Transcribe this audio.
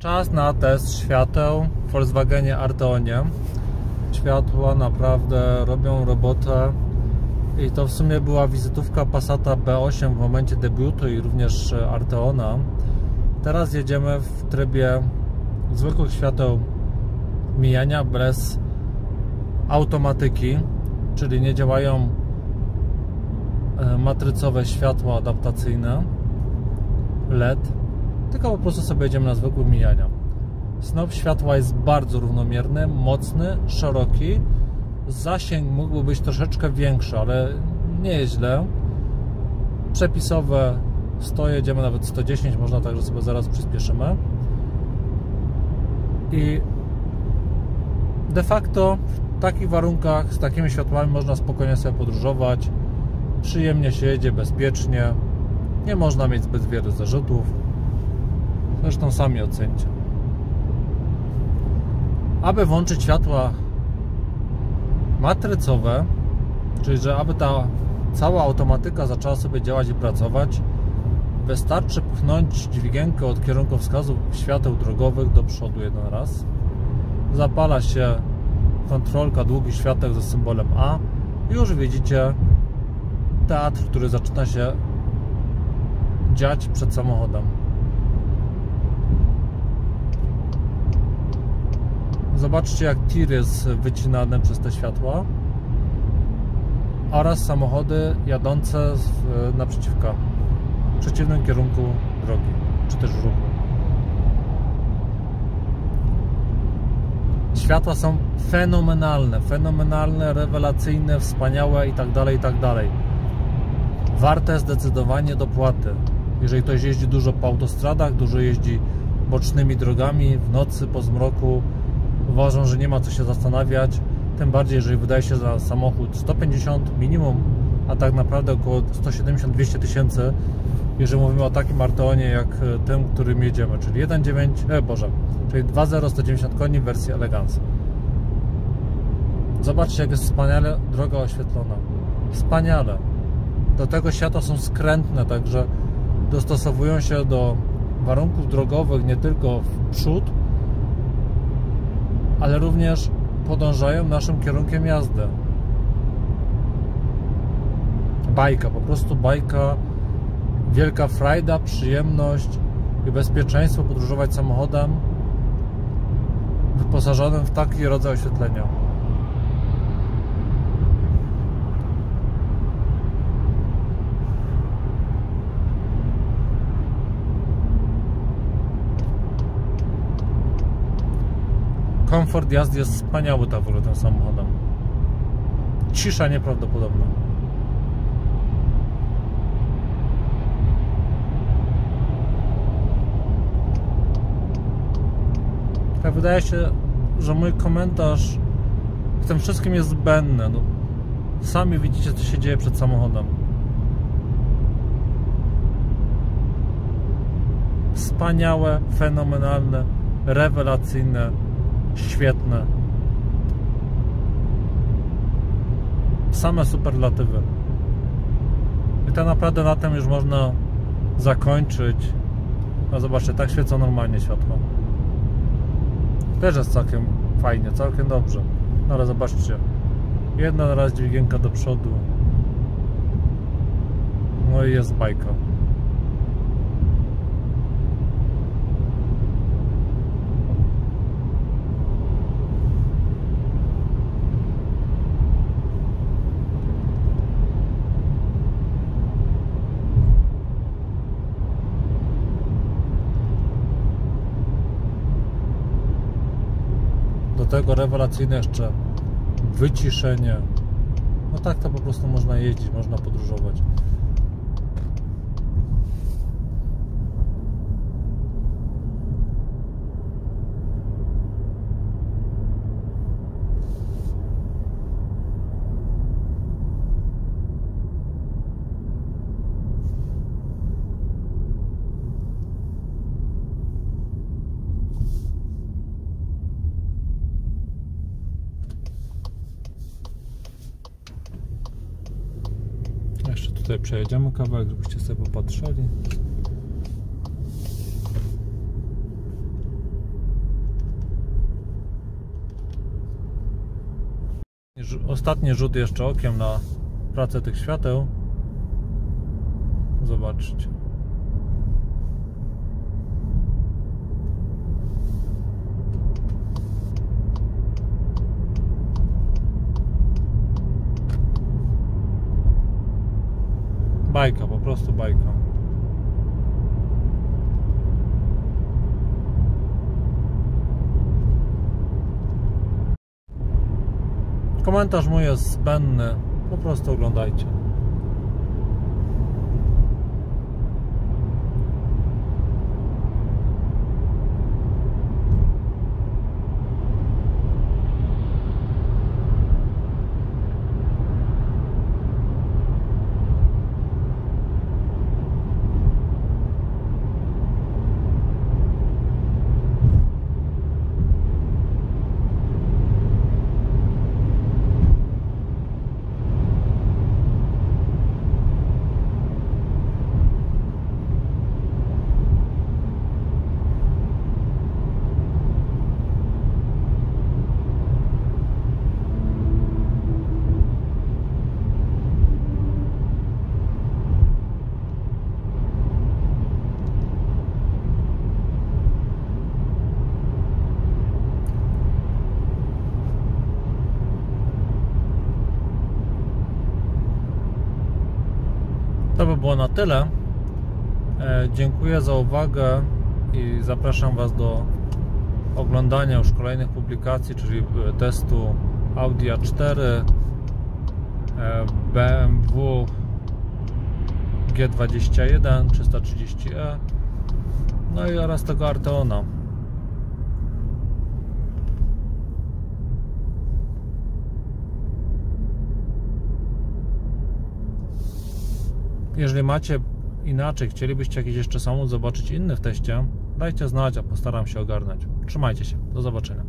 Czas na test świateł w Volkswagenie Arteonie. Światła naprawdę robią robotę i to w sumie była wizytówka Passata B8 w momencie debiutu i również Arteona. Teraz jedziemy w trybie zwykłych świateł mijania bez automatyki, czyli nie działają matrycowe światła adaptacyjne LED, tylko po prostu sobie jedziemy na zwykłe mijania. Snop światła jest bardzo równomierny, mocny, szeroki. Zasięg mógłby być troszeczkę większy, ale nie jest źle. Przepisowe 100, jedziemy nawet 110, można także sobie zaraz przyspieszymy. I de facto w takich warunkach, z takimi światłami można spokojnie sobie podróżować. Przyjemnie się jedzie, bezpiecznie. Nie można mieć zbyt wielu zarzutów. Zresztą sami ocencie. Aby włączyć światła matrycowe, czyli że aby ta cała automatyka zaczęła sobie działać i pracować, wystarczy pchnąć dźwigienkę od kierunkowskazu świateł drogowych do przodu jeden raz. Zapala się kontrolka długich świateł ze symbolem A. Już widzicie teatr, który zaczyna się dziać przed samochodem. Zobaczcie, jak tir jest wycinany przez te światła oraz samochody jadące w przeciwnym kierunku drogi, czy też ruchu. Światła są fenomenalne, rewelacyjne, wspaniałe itd., itd. Warte zdecydowanie dopłaty. Jeżeli ktoś jeździ dużo po autostradach, dużo jeździ bocznymi drogami, w nocy, po zmroku, uważam, że nie ma co się zastanawiać, tym bardziej, jeżeli wydaje się za samochód 150 minimum, a tak naprawdę około 170-200 tysięcy, jeżeli mówimy o takim Arteonie jak tym, którym jedziemy, czyli 2.0 190 koni w wersji Elegance. Zobaczcie, jak jest wspaniale droga oświetlona. Wspaniale. Do tego światła są skrętne, także dostosowują się do warunków drogowych, nie tylko w przód, ale również podążają naszym kierunkiem jazdy. Bajka, po prostu bajka, wielka frajda, przyjemność i bezpieczeństwo podróżować samochodem wyposażonym w taki rodzaj oświetlenia. Komfort jazdy jest wspaniały tak w ogóle tym samochodem. Cisza nieprawdopodobna. Tak wydaje się, że mój komentarz w tym wszystkim jest zbędny. No, sami widzicie, co się dzieje przed samochodem. Wspaniałe, fenomenalne, rewelacyjne. Świetne. Same superlatywy. I to naprawdę na tym już można zakończyć. No zobaczcie, tak świecą normalnie światła. Też jest całkiem fajnie, całkiem dobrze. No ale zobaczcie. Jedna raz dźwigienka do przodu. No i jest bajka. Do tego rewelacyjne jeszcze wyciszenie. No tak to po prostu można jeździć, można podróżować. Jeszcze tutaj przejedziemy kawałek, żebyście sobie popatrzyli. ostatni rzut jeszcze okiem na pracę tych świateł. Zobaczcie. Bajka, po prostu bajka. Komentarz mój jest zbędny, po prostu oglądajcie. To by było na tyle. Dziękuję za uwagę i zapraszam Was do oglądania już kolejnych publikacji, czyli testu Audi A4, BMW G21 330e, no i oraz tego Arteona. Jeżeli macie inaczej, chcielibyście jakiś jeszcze samochód zobaczyć inny w teście, dajcie znać, a postaram się ogarnąć. Trzymajcie się, do zobaczenia.